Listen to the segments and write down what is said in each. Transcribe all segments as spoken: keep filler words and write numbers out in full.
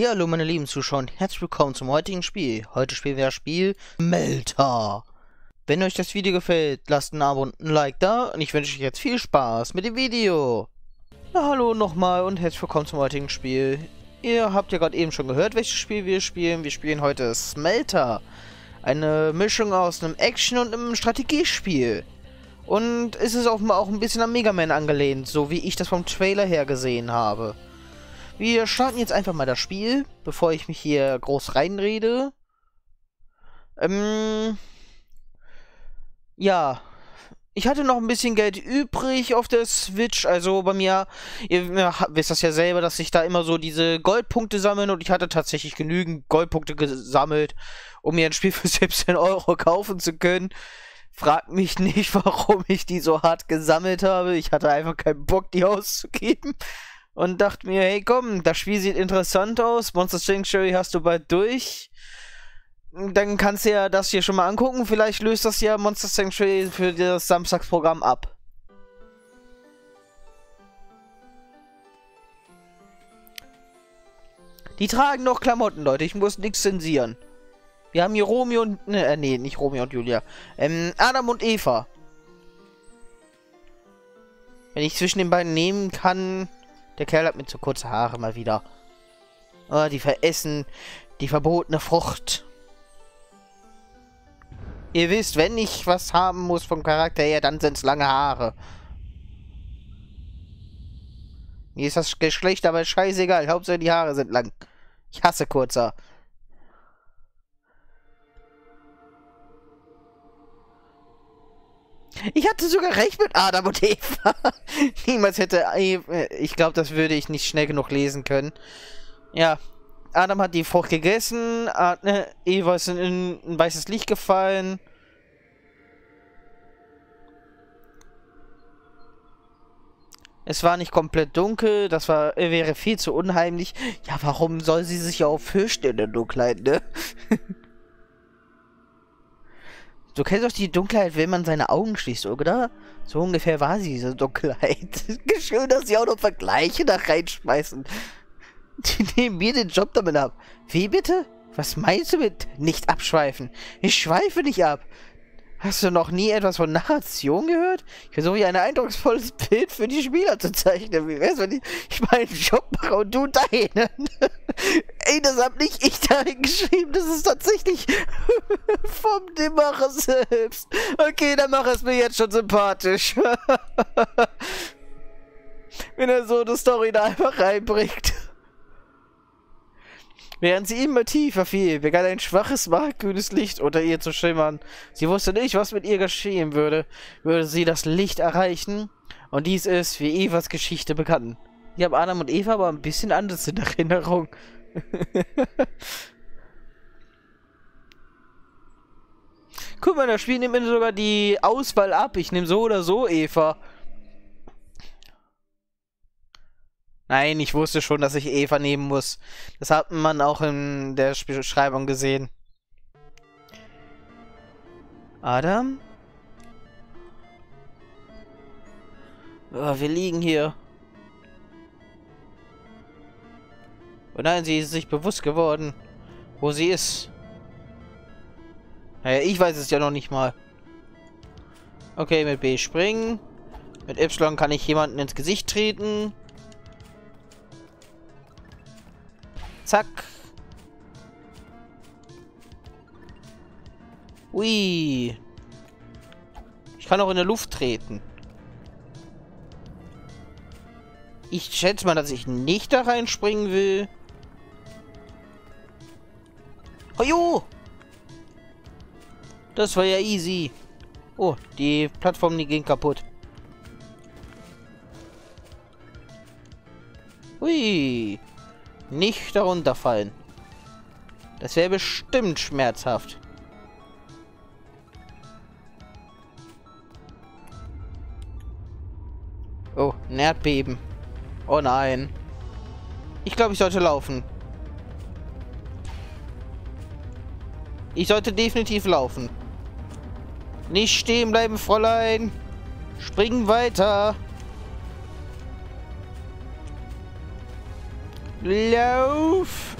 Ja, hallo meine lieben Zuschauer und herzlich willkommen zum heutigen Spiel. Heute spielen wir das Spiel Smelter. Wenn euch das Video gefällt, lasst ein Abo und ein Like da und ich wünsche euch jetzt viel Spaß mit dem Video. Na, hallo nochmal und herzlich willkommen zum heutigen Spiel. Ihr habt ja gerade eben schon gehört, welches Spiel wir spielen. Wir spielen heute Smelter. Eine Mischung aus einem Action- und einem Strategiespiel. Und es ist offenbar auch ein bisschen an Mega Man angelehnt, so wie ich das vom Trailer her gesehen habe. Wir starten jetzt einfach mal das Spiel, bevor ich mich hier groß reinrede. Ähm, ja, ich hatte noch ein bisschen Geld übrig auf der Switch, also bei mir, ihr ja, wisst das ja selber, dass ich da immer so diese Goldpunkte sammle und ich hatte tatsächlich genügend Goldpunkte gesammelt, um mir ein Spiel für siebzehn Euro kaufen zu können. Fragt mich nicht, warum ich die so hart gesammelt habe, ich hatte einfach keinen Bock, die auszugeben. Und dachte mir, hey komm, das Spiel sieht interessant aus, Monster Sanctuary hast du bald durch. Dann kannst du ja das hier schon mal angucken, vielleicht löst das ja Monster Sanctuary für das Samstagsprogramm ab. Die tragen noch Klamotten, Leute, ich muss nichts zensieren. Wir haben hier Romeo und... Ne, nee, nicht Romeo und Julia. Ähm, Adam und Eva. Wenn ich zwischen den beiden nehmen kann... Der Kerl hat mir zu kurze Haare mal wieder. Oh, die veressen die verbotene Frucht. Ihr wisst, wenn ich was haben muss vom Charakter her, dann sind es lange Haare. Mir ist das Geschlecht aber scheißegal. Hauptsache die Haare sind lang. Ich hasse kurzer. Ich hatte sogar recht mit Adam und Eva. Niemals hätte Eva... Ich glaube, das würde ich nicht schnell genug lesen können. Ja, Adam hat die Frucht gegessen. Eva ist in ein weißes Licht gefallen. Es war nicht komplett dunkel. Das war, wäre viel zu unheimlich. Ja, warum soll sie sich ja auch fürchten in der Dunkelheit, ne? Du kennst doch die Dunkelheit, wenn man seine Augen schließt, oder? So ungefähr war sie, diese Dunkelheit. Schön, dass sie auch noch Vergleiche da reinschmeißen. Die nehmen mir den Job damit ab. Wie bitte? Was meinst du mit nicht abschweifen? Ich schweife nicht ab. Hast du noch nie etwas von Narration gehört? Ich versuche hier ein eindrucksvolles Bild für die Spieler zu zeichnen. Wie wär's, wenn ich meinen Job mache und du deinen? Ey, das hab nicht ich dahin geschrieben. Das ist tatsächlich vom dem Macher selbst. Okay, dann mach es mir jetzt schon sympathisch. Wenn er so eine Story da einfach reinbringt. Während sie immer tiefer fiel, begann ein schwaches, machtgrünes Licht unter ihr zu schimmern. Sie wusste nicht, was mit ihr geschehen würde. Würde sie das Licht erreichen? Und dies ist, wie Evas Geschichte begann. Ich habe Adam und Eva aber ein bisschen anders in Erinnerung. Guck mal, das Spiel nimmt mir sogar die Auswahl ab. Ich nehme so oder so Eva. Nein, ich wusste schon, dass ich Eva nehmen muss. Das hat man auch in der Beschreibung gesehen. Adam? Oh, wir liegen hier. Oh nein, sie ist sich bewusst geworden, wo sie ist. Naja, ich weiß es ja noch nicht mal. Okay, mit B springen. Mit Y kann ich jemanden ins Gesicht treten. Zack. Ui. Ich kann auch in der Luft treten. Ich schätze mal, dass ich nicht da reinspringen will. Ojo! Das war ja easy. Oh, die Plattformen, die gehen kaputt. Ui. Nicht darunter fallen. Das wäre bestimmt schmerzhaft. Oh, ein Erdbeben. Oh nein. Ich glaube, ich sollte laufen. Ich sollte definitiv laufen. Nicht stehen bleiben, Fräulein. Springen weiter. Lauf!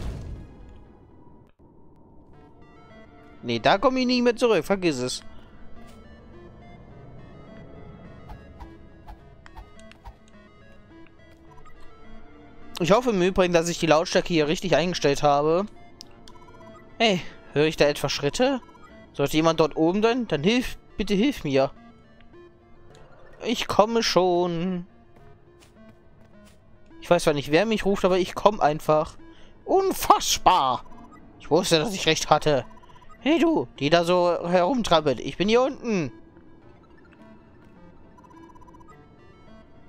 Nee, da komme ich nicht mehr zurück. Vergiss es. Ich hoffe im Übrigen, dass ich die Lautstärke hier richtig eingestellt habe. Hey, höre ich da etwa Schritte? Sollte jemand dort oben sein? Dann hilf, bitte hilf mir. Ich komme schon. Ich weiß zwar nicht, wer mich ruft, aber ich komme einfach. Unfassbar. Ich wusste, dass ich recht hatte. Hey du, die da so herumtrampelt. Ich bin hier unten.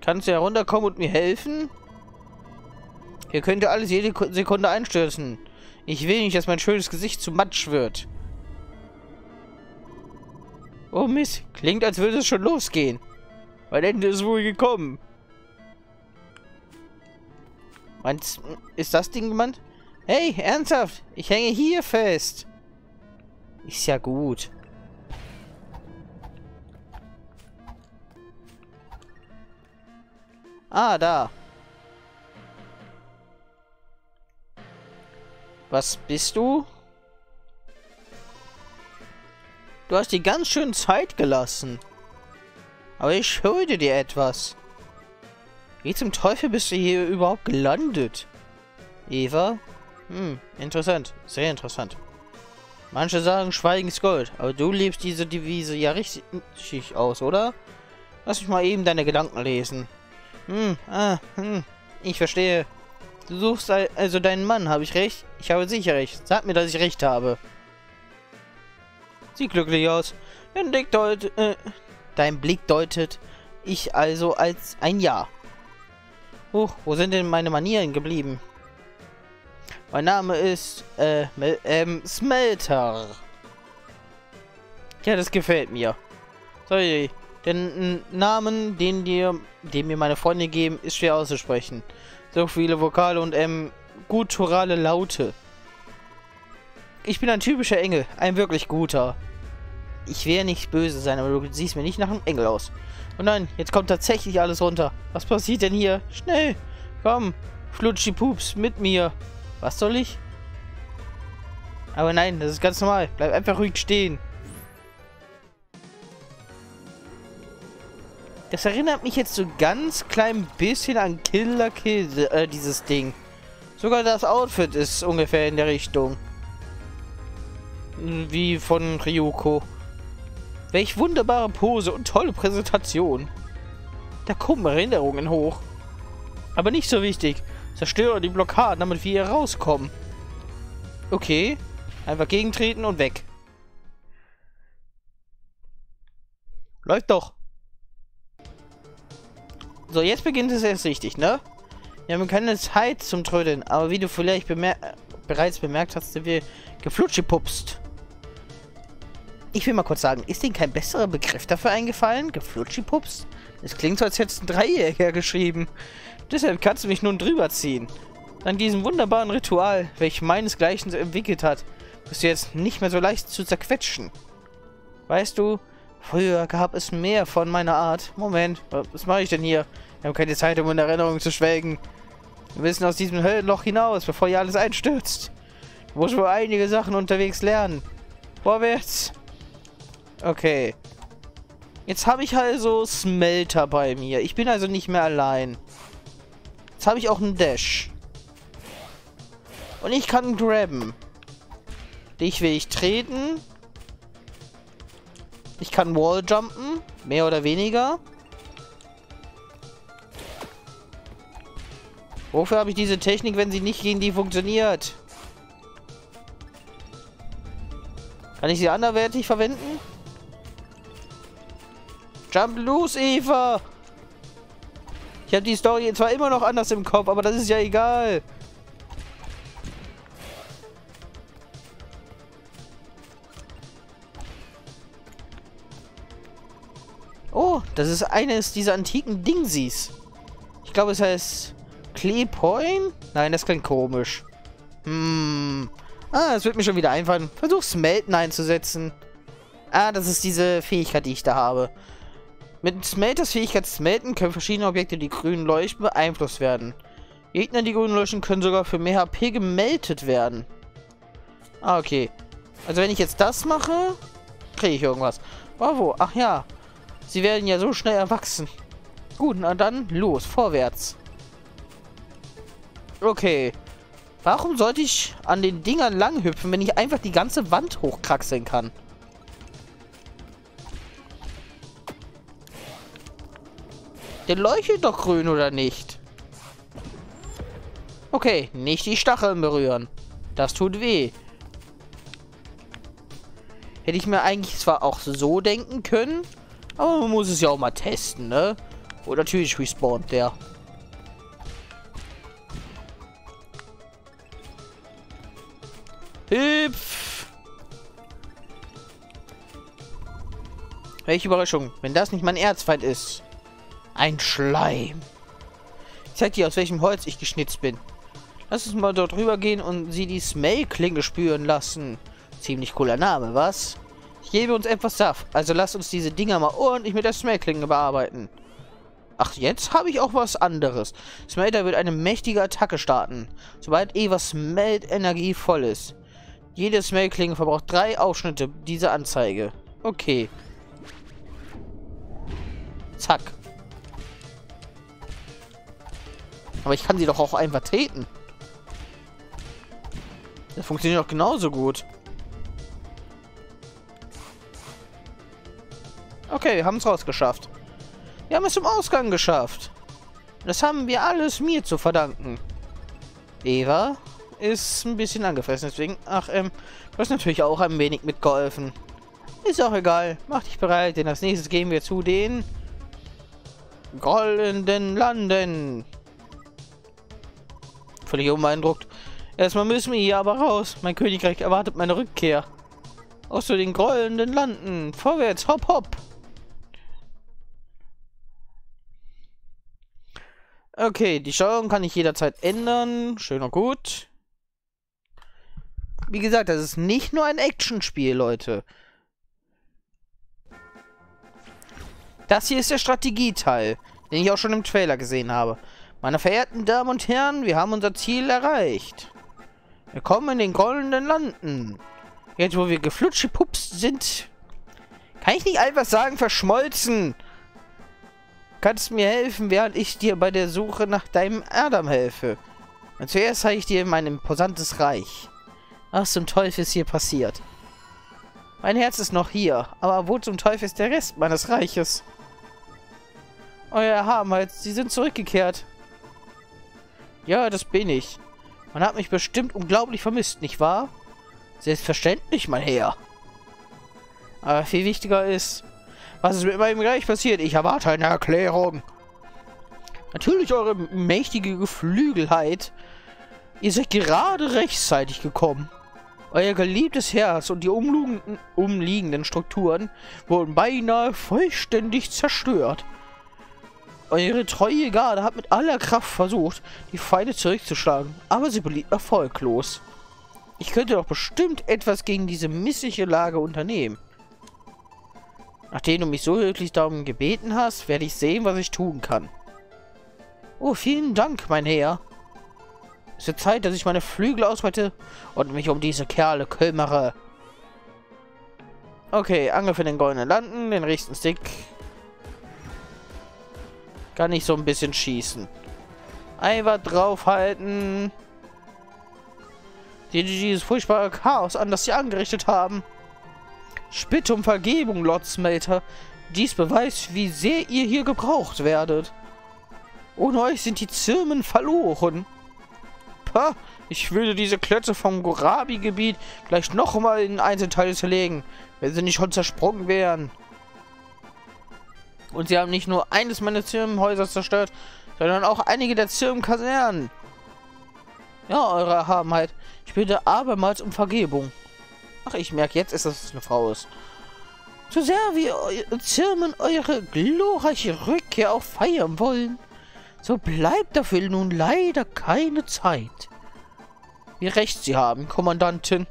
Kannst du herunterkommen und mir helfen? Hier könnt ihr alles jede Sekunde einstürzen. Ich will nicht, dass mein schönes Gesicht zu Matsch wird. Oh Mist, klingt, als würde es schon losgehen. Mein Ende ist wohl gekommen. Meinst, ist das Ding gemeint? Hey, ernsthaft, ich hänge hier fest. Ist ja gut. Ah, da. Was bist du? Du hast die ganz schön Zeit gelassen. Aber ich schulde dir etwas. Wie zum Teufel bist du hier überhaupt gelandet? Eva? Hm, interessant. Sehr interessant. Manche sagen, Schweigen ist Gold. Aber du lebst diese Devise ja richtig, richtig aus, oder? Lass mich mal eben deine Gedanken lesen. Hm, ah, hm, ich verstehe. Du suchst also deinen Mann, habe ich recht? Ich habe sicher recht. Sag mir, dass ich recht habe. Sieht glücklich aus. Dein Blick deutet, äh, dein Blick deutet ich also als ein Ja. Huch, wo sind denn meine Manieren geblieben? Mein Name ist äh, ähm, Smelter. Ja, das gefällt mir. Sorry, den Namen, den dir, den mir meine Freunde geben, ist schwer auszusprechen. So viele Vokale und ähm, gutturale Laute. Ich bin ein typischer Engel, ein wirklich guter. Ich werde nicht böse sein, aber du siehst mir nicht nach einem Engel aus. Oh nein, jetzt kommt tatsächlich alles runter. Was passiert denn hier? Schnell, komm, flutsch die Pups mit mir. Was soll ich? Aber nein, das ist ganz normal. Bleib einfach ruhig stehen. Das erinnert mich jetzt so ganz klein bisschen an Killer Kill, äh, dieses Ding. Sogar das Outfit ist ungefähr in der Richtung. Wie von Ryoko. Welch wunderbare Pose und tolle Präsentation. Da kommen Erinnerungen hoch. Aber nicht so wichtig. Zerstöre die Blockaden, damit wir hier rauskommen. Okay. Einfach gegentreten und weg. Läuft doch. So, jetzt beginnt es erst richtig, ne? Wir haben keine Zeit zum Trödeln, aber wie du vielleicht bemer äh, bereits bemerkt hast, sind wir geflutschipupst. Ich will mal kurz sagen, ist Ihnen kein besserer Begriff dafür eingefallen? Geflutschipupst? Es klingt so, als hättest du ein Dreijähriger geschrieben. Deshalb kannst du mich nun drüber ziehen. An diesem wunderbaren Ritual, welches meinesgleichen entwickelt hat, bist du jetzt nicht mehr so leicht zu zerquetschen. Weißt du... Früher gab es mehr von meiner Art. Moment, was mache ich denn hier? Wir haben keine Zeit, um in Erinnerung zu schwelgen. Wir müssen aus diesem Höllenloch hinaus, bevor ihr alles einstürzt. Du musst wohl einige Sachen unterwegs lernen. Vorwärts. Okay. Jetzt habe ich also Smelter bei mir. Ich bin also nicht mehr allein. Jetzt habe ich auch einen Dash. Und ich kann grabben. Dich will ich treten. Ich kann Walljumpen, mehr oder weniger. Wofür habe ich diese Technik, wenn sie nicht gegen die funktioniert? Kann ich sie anderweitig verwenden? Jump loose, Eva! Ich habe die Story zwar immer noch anders im Kopf, aber das ist ja egal. Das ist eines dieser antiken Dingsies. Ich glaube, es heißt Kleepoin? Nein, das klingt komisch. Hm. Ah, das wird mir schon wieder einfallen. Versuch Smelten einzusetzen. Ah, das ist diese Fähigkeit, die ich da habe. Mit Smelters Fähigkeit Smelten können verschiedene Objekte, die grün leuchten, beeinflusst werden. Gegner, die grün leuchten, können sogar für mehr H P gemeldet werden. Ah, okay. Also wenn ich jetzt das mache, kriege ich irgendwas. Bravo, ach ja. Sie werden ja so schnell erwachsen. Gut, na dann, los, vorwärts. Okay. Warum sollte ich an den Dingern lang hüpfen, wenn ich einfach die ganze Wand hochkraxeln kann? Der leuchtet doch grün, oder nicht? Okay, nicht die Stacheln berühren. Das tut weh. Hätte ich mir eigentlich zwar auch so denken können, aber man muss es ja auch mal testen, ne? Und natürlich respawnt der. Hüpf! Welche Überraschung, wenn das nicht mein Erzfeind ist. Ein Schleim. Ich zeig dir, aus welchem Holz ich geschnitzt bin. Lass uns mal dort rüber gehen und sie die Smelterklinge spüren lassen. Ziemlich cooler Name, was? Ich gebe uns etwas Saft, also lass uns diese Dinger mal ordentlich mit der Smelterklinge bearbeiten. Ach, jetzt habe ich auch was anderes. Smelter wird eine mächtige Attacke starten, sobald Evas Smelterenergie voll ist. Jede Smelterklinge verbraucht drei Aufschnitte dieser Anzeige. Okay. Zack. Aber ich kann sie doch auch einfach treten. Das funktioniert doch genauso gut. Okay, wir haben es rausgeschafft. Wir haben es zum Ausgang geschafft. Das haben wir alles mir zu verdanken. Eva ist ein bisschen angefressen, deswegen... Ach, ähm, du hast natürlich auch ein wenig mitgeholfen. Ist auch egal. Mach dich bereit, denn als nächstes gehen wir zu den... goldenen Landen. Völlig unbeeindruckt. Erstmal müssen wir hier aber raus. Mein Königreich erwartet meine Rückkehr. Aus zu den grollenden Landen. Vorwärts, hopp, hopp. Okay, die Steuerung kann ich jederzeit ändern. Schön und gut. Wie gesagt, das ist nicht nur ein Actionspiel, Leute. Das hier ist der Strategieteil, den ich auch schon im Trailer gesehen habe. Meine verehrten Damen und Herren, wir haben unser Ziel erreicht. Willkommen in den goldenen Landen. Jetzt, wo wir geflutschepupst sind, kann ich nicht einfach sagen, verschmolzen. Kannst mir helfen, während ich dir bei der Suche nach deinem Adam helfe. Und zuerst zeige ich dir mein imposantes Reich. Was zum Teufel ist hier passiert? Mein Herz ist noch hier, aber wo zum Teufel ist der Rest meines Reiches? Euer Erhabenheit, sie sind zurückgekehrt. Ja, das bin ich. Man hat mich bestimmt unglaublich vermisst, nicht wahr? Selbstverständlich, mein Herr. Aber viel wichtiger ist, was ist mit meinem Reich passiert? Ich erwarte eine Erklärung. Natürlich eure mächtige Geflügelheit. Ihr seid gerade rechtzeitig gekommen. Euer geliebtes Herz und die umliegenden Strukturen wurden beinahe vollständig zerstört. Eure treue Garde hat mit aller Kraft versucht, die Feinde zurückzuschlagen, aber sie blieb erfolglos. Ich könnte doch bestimmt etwas gegen diese missliche Lage unternehmen. Nachdem du mich so höflich darum gebeten hast, werde ich sehen, was ich tun kann. Oh, vielen Dank, mein Herr. Es wird Zeit, dass ich meine Flügel ausweite und mich um diese Kerle kümmere. Okay, Angriff in den goldenen Landen, den rechten Stick... Kann ich so ein bisschen schießen. Einfach draufhalten. Seht ihr dieses furchtbare Chaos an, das sie angerichtet haben? Bitt um Vergebung, Lord Smelter. Dies beweist, wie sehr ihr hier gebraucht werdet. Ohne euch sind die Zirmen verloren. Pah, ich würde diese Klötze vom Gorabi-Gebiet gleich nochmal in Einzelteile zerlegen, wenn sie nicht schon zersprungen wären. Und sie haben nicht nur eines meiner Zirmenhäuser zerstört, sondern auch einige der Zirmenkasernen. Ja, eure Erhabenheit. Ich bitte abermals um Vergebung. Ach, ich merke jetzt, dass es eine Frau ist. So sehr wie eu Zirmen eure glorreiche Rückkehr auch feiern wollen, so bleibt dafür nun leider keine Zeit. Wie recht Sie haben, Kommandantin.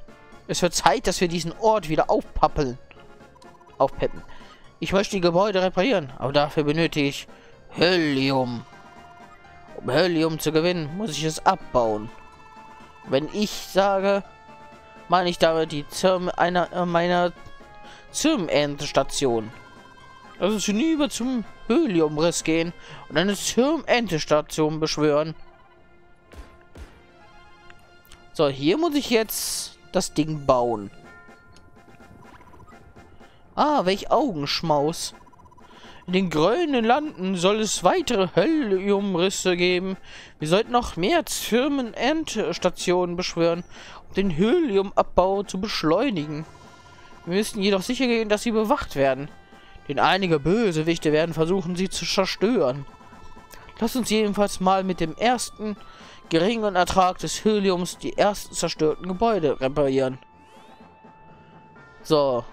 Es wird Zeit, dass wir diesen Ort wieder aufpappeln. Aufpeppen. Ich möchte die Gebäude reparieren, aber dafür benötige ich Helium. Um Helium zu gewinnen, muss ich es abbauen. Wenn ich sage, meine ich damit die Zirmen einer meiner Zirmen-Endstation. Also hinüber zum Heliumriss gehen und eine Zirmen-Endstation beschwören. So, hier muss ich jetzt das Ding bauen. Ah, welch Augenschmaus. In den grünen Landen soll es weitere Heliumrisse geben. Wir sollten noch mehr Zirmen-Endstationen beschwören, um den Heliumabbau zu beschleunigen. Wir müssen jedoch sicher gehen, dass sie bewacht werden. Denn einige Bösewichte werden versuchen, sie zu zerstören. Lass uns jedenfalls mal mit dem ersten geringen Ertrag des Heliums die ersten zerstörten Gebäude reparieren. So.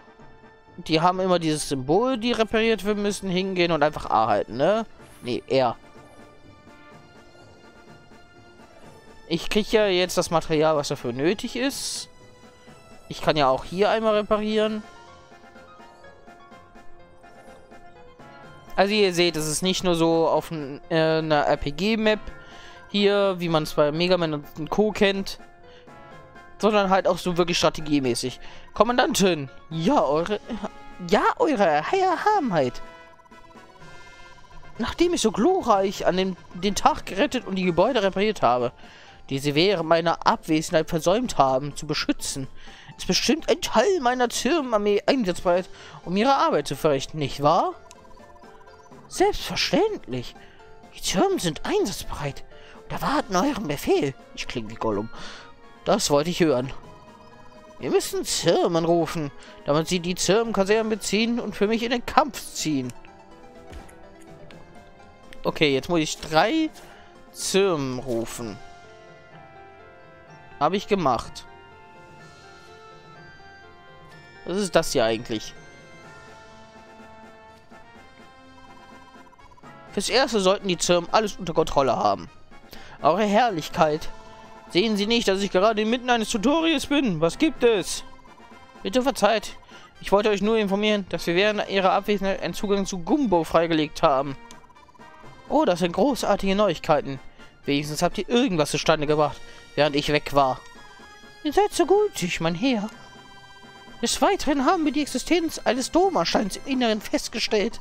Die haben immer dieses Symbol, die repariert werden müssen, hingehen und einfach A halten, ne? Ne, R. Ich kriege ja jetzt das Material, was dafür nötig ist. Ich kann ja auch hier einmal reparieren. Also ihr seht, es ist nicht nur so auf ein, äh, einer R P G-Map hier, wie man es bei Mega Man und Co. kennt, sondern halt auch so wirklich strategiemäßig. Kommandantin, ja, eure... Ja, eure Heierhabenheit. Nachdem ich so glorreich an den, den Tag gerettet und die Gebäude repariert habe, die sie während meiner Abwesenheit versäumt haben, zu beschützen, ist bestimmt ein Teil meiner Zirmenarmee einsatzbereit, um ihre Arbeit zu verrichten, nicht wahr? Selbstverständlich. Die Zirmen sind einsatzbereit und erwarten euren Befehl. Ich klinge wie Gollum. Das wollte ich hören. Wir müssen Zirmen rufen, damit sie die Zirmen-Kasernen beziehen und für mich in den Kampf ziehen. Okay, jetzt muss ich drei Zirmen rufen. Habe ich gemacht. Was ist das hier eigentlich? Fürs Erste sollten die Zirmen alles unter Kontrolle haben. Eure Herrlichkeit. Sehen Sie nicht, dass ich gerade inmitten eines Tutorials bin? Was gibt es? Bitte verzeiht. Ich wollte euch nur informieren, dass wir während Ihrer Abwesenheit einen Zugang zu Gumbo freigelegt haben. Oh, das sind großartige Neuigkeiten. Wenigstens habt ihr irgendwas zustande gebracht, während ich weg war. Ihr seid so gütig, mein Herr. Des Weiteren haben wir die Existenz eines Domerscheins im Inneren festgestellt.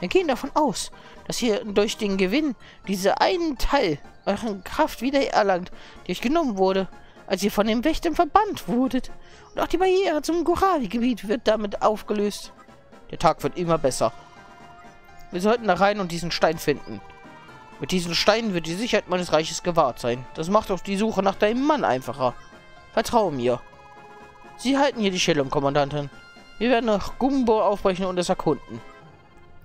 Wir gehen davon aus, dass ihr durch den Gewinn dieser einen Teil euren Kraft wiedererlangt, die euch genommen wurde, als ihr von den Wächtern verbannt wurdet. Und auch die Barriere zum Gorabi-Gebiet wird damit aufgelöst. Der Tag wird immer besser. Wir sollten da rein und diesen Stein finden. Mit diesen Steinen wird die Sicherheit meines Reiches gewahrt sein. Das macht auch die Suche nach deinem Mann einfacher. Vertraue mir. Sie halten hier die Stellung, Kommandantin. Wir werden nach Gumbo aufbrechen und es erkunden.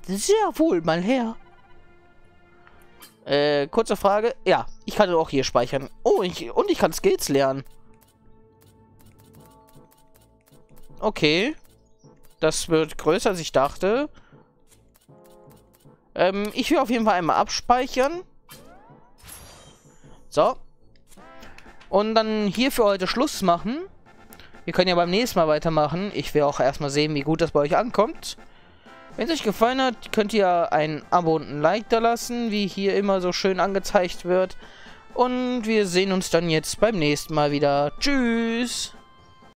Sehr wohl, mein Herr. Äh, kurze Frage. Ja, ich kann auch hier speichern. Oh, ich, und ich kann Skills lernen. Okay. Das wird größer, als ich dachte. Ähm, ich will auf jeden Fall einmal abspeichern. So. Und dann hier für heute Schluss machen. Wir können ja beim nächsten Mal weitermachen. Ich will auch erstmal sehen, wie gut das bei euch ankommt. Wenn es euch gefallen hat, könnt ihr ein Abo und ein Like da lassen, wie hier immer so schön angezeigt wird. Und wir sehen uns dann jetzt beim nächsten Mal wieder. Tschüss!